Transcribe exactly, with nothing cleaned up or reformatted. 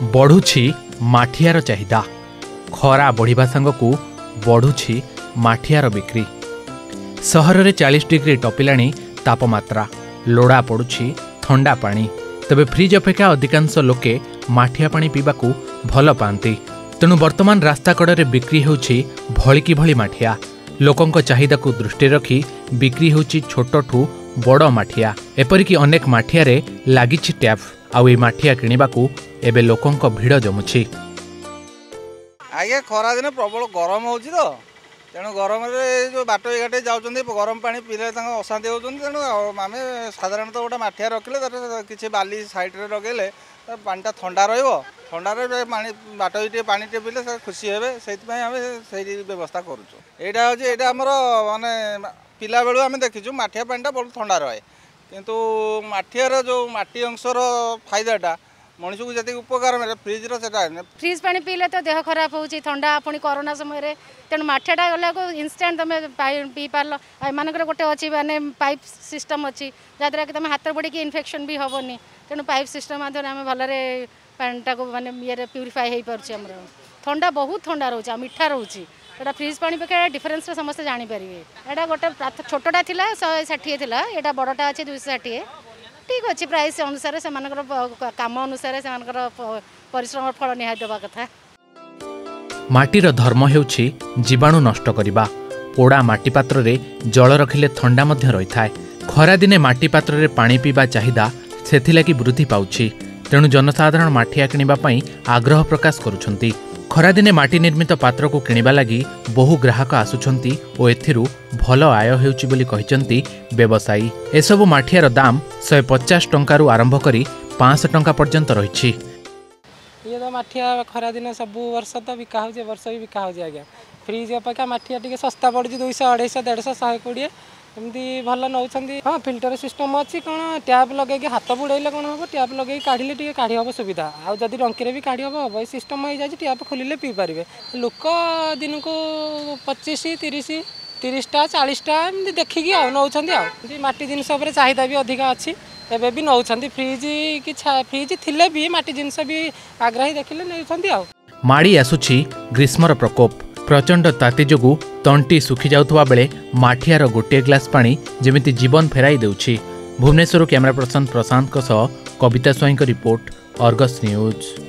बढ़ुछि माठियार चाहिदा। खरा बढ़िबा संगकु बढ़ुछि माठियार बिक्री। सहर में चालीस डिग्री टपिलाणी तापमात्रा, लोड़ा पड़ुछि ठंडा पानी। तबे फ्रिज अपेक्षा अधिकांश लोके माठिया पानी पीबाकू भल पाती। तेणु वर्तमान रास्ता कड़े बिक्री होछि भलिकी भली माठिया। लोकंक चाहिदा को दृष्टि रखी बिक्री होछि छोटठू बड़ माठिया। एपरिकी अनेक माठिया रे लागिछि टैप। आउ ए माठिया किनिबाकू एबे लोकंक भीड़ जमुछि। आगे खरा दिन प्रबल गरम होछि तो तेणु गरम रे जो बाटो घाटे जाउछन्ती गरम पानी पीले तांका अशांति होउछन्ती। तेणु आमे साधारणतः गोटे माठिया रखिले तार किछि बाली साइड रे लगेले पानीटा थंडा रहिबो। ठंडा बाटो टे पानी टे पीले खुशी हे। से आम से व्यवस्था करूँ। यहाँ हूँ ये मानने पिला बेलू आम देखीचु मठिया पानीटा बहुत ठंडा रहे। किंतु मठियार जो मटी अंशर फायदाटा मनुष्य को जी उपकार मिले फ्रिज्र से फ्रिज पानी पीले तो देह खराब होती ठंडा पुणी कोरोना समय। तेणु मठियाटा गला इनस्टाट तुम पी पार मान गोटे अच्छी मैंने पाइप सिस्टम अच्छी जहाँद्वारा कि तुम हाथ बुड़ी की इनफेक्शन भी हेनी। तेणु पाइप सिस्टम माध्यम भल पानीटा को माने ये प्यूरीफाई हो पार्छ। ठंडा बहुत ठंडा रोचे मीठा रोचे। एटा फ्रिज पानी पेक्षा डिफरेन्स समस्त जानीपारे। एटा गोटे छोटा शहे षाठी एटा बड़टा अच्छे दुई षाठी। ठीक अच्छे प्राइस अनुसार से काम अनुसार से परिश्रम फल निहाई देवा कथा। माटीर धर्म हेउछि जीवाणु नष्ट करिबा। पोड़ा माटी पात्र रे जल रखिले ठंडा मध्ये रहि थाए। खरा दिने माटी पात्र रे पानी पीबा चाहिदा सेथिलागि वृद्धि पाउछि। तेणु जनसाधारण माठिया किनिबा पई आग्रह प्रकाश करुछन्ती। खरा दिने माटी निर्मित पात्र को किनिबा लागि बहु ग्राहक आसुछन्ती ओ एथिरु भल आय हेउछि बोली कहिसन्ती व्यवसायी। एसबु माठियार दाम एक सौ पचास टंका रु आरंभ करी पाँच सौ टंका पर्यंत रहिछि। ये तो माठिया खरा दिने सबु वर्ष तो बिका होजे वर्ष ही बिका होजे। आज्ञा फ्रिज अपेक्षा माठिया टिके सस्ता पड़छि दो सौ अढ़ाई सौ डेढ़ सौ एक सौ बीस एमती भल नौछन्ती। हाँ फिल्टर सिस्टम अच्छी कौन टैप लगे हाथ बुड़े कौन हम टैप लगे काढ़ी टी काढ़ी हम सुविधा। आउ जदि डंकी भी काढ़ी हम हम सिस्टम हो जाए टैप खोलिले पी पारे। लोक दिन को पचीस तीस तीसटा चालीसटा एमती देखिकी नौकरी। माटी जिनस चाहिदा भी अधिका अच्छी एवं भी नौ फ्रिज कि फ्रिज थिले भी माटी जिनस भी आग्रही देखिले नौ। माड़ी आसुछि ग्रीष्मर प्रकोप। प्रचंड ताती जोगु तंटी सुखी जाउथुवा बेले माठियार गोटे ग्लास पानी जेमिति जीवन फेराई देउछि। भुवनेश्वर कैमरा पर्सन प्रशांत सह Kavita Swain report, Argus news.